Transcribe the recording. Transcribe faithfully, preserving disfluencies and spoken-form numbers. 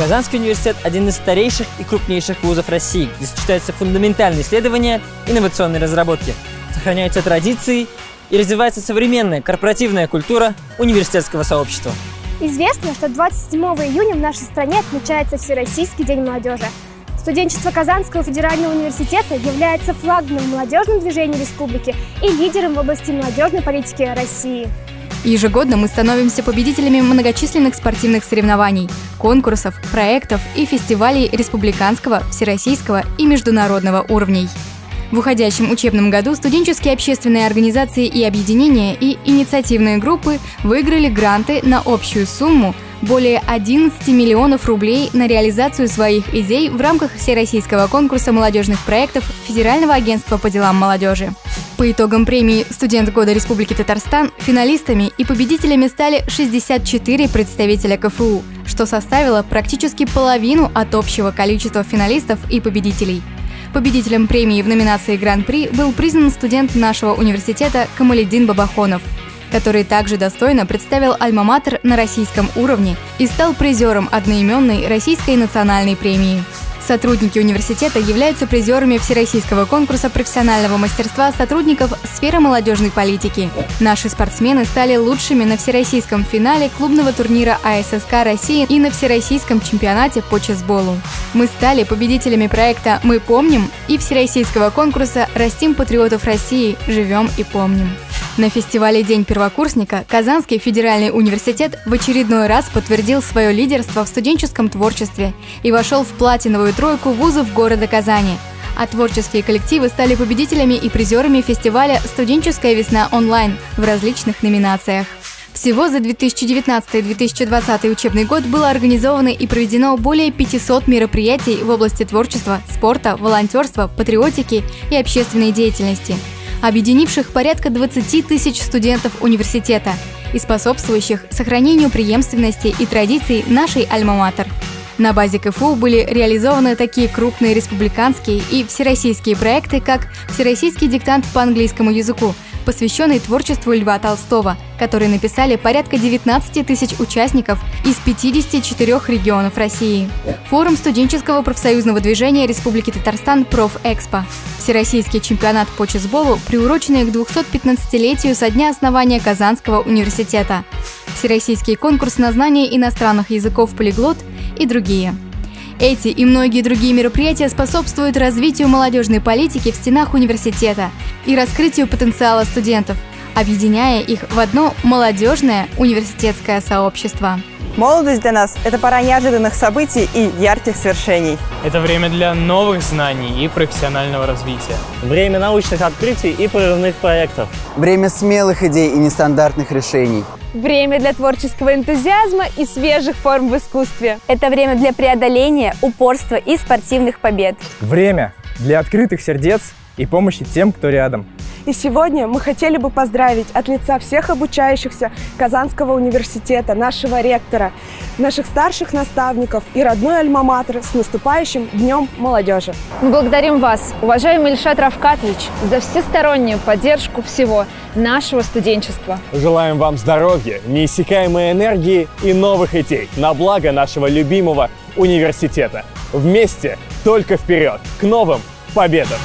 Казанский университет – один из старейших и крупнейших вузов России, где сочетаются фундаментальные исследования, инновационные разработки. Сохраняются традиции и развивается современная корпоративная культура университетского сообщества. Известно, что двадцать седьмого июня в нашей стране отмечается Всероссийский день молодежи. Студенчество Казанского федерального университета является флагманом молодежного движения республики и лидером в области молодежной политики России. Ежегодно мы становимся победителями многочисленных спортивных соревнований, конкурсов, проектов и фестивалей республиканского, всероссийского и международного уровней. В уходящем учебном году студенческие общественные организации и объединения и инициативные группы выиграли гранты на общую сумму более одиннадцати миллионов рублей на реализацию своих идей в рамках Всероссийского конкурса молодежных проектов Федерального агентства по делам молодежи. По итогам премии «Студент года Республики Татарстан» финалистами и победителями стали шестьдесят четыре представителя КФУ, что составило практически половину от общего количества финалистов и победителей. Победителем премии в номинации «Гран-при» был признан студент нашего университета Камалиддин Бабахонов, который также достойно представил Альма-Матер на российском уровне и стал призером одноименной российской национальной премии. Сотрудники университета являются призерами Всероссийского конкурса профессионального мастерства сотрудников сферы молодежной политики. Наши спортсмены стали лучшими на всероссийском финале клубного турнира АССК России и на всероссийском чемпионате по чейсболу. Мы стали победителями проекта «Мы помним» и всероссийского конкурса «Растим патриотов России. Живем и помним». На фестивале «День первокурсника» Казанский федеральный университет в очередной раз подтвердил свое лидерство в студенческом творчестве и вошел в платиновую тройку вузов города Казани. А творческие коллективы стали победителями и призерами фестиваля «Студенческая весна онлайн» в различных номинациях. Всего за две тысячи девятнадцатый — две тысячи двадцатый учебный год было организовано и проведено более пятисот мероприятий в области творчества, спорта, волонтерства, патриотики и общественной деятельности, объединивших порядка двадцати тысяч студентов университета и способствующих сохранению преемственности и традиций нашей Альма-Матер. На базе КФУ были реализованы такие крупные республиканские и всероссийские проекты, как «Всероссийский диктант по английскому языку», посвященный творчеству Льва Толстого, который написали порядка девятнадцати тысяч участников из пятидесяти четырёх регионов России. Форум студенческого профсоюзного движения Республики Татарстан «ПрофЭкспо», Всероссийский чемпионат по чейсболу, приуроченный к двухсот пятнадцатилетию со дня основания Казанского университета, Всероссийский конкурс на знание иностранных языков «Полиглот» и другие. Эти и многие другие мероприятия способствуют развитию молодежной политики в стенах университета и раскрытию потенциала студентов, объединяя их в одно молодежное университетское сообщество. Молодость для нас – это пора неожиданных событий и ярких свершений. Это время для новых знаний и профессионального развития. Время научных открытий и прорывных проектов. Время смелых идей и нестандартных решений. Время для творческого энтузиазма и свежих форм в искусстве. Это время для преодоления, упорства и спортивных побед. Время для открытых сердец и помощи тем, кто рядом. И сегодня мы хотели бы поздравить от лица всех обучающихся Казанского университета, нашего ректора, наших старших наставников и родной Альма-Матер с наступающим Днем молодежи. Мы благодарим вас, уважаемый Ильшат Рафкатович, за всестороннюю поддержку всего нашего студенчества. Желаем вам здоровья, неиссякаемой энергии и новых идей на благо нашего любимого университета. Вместе только вперед, к новым победам!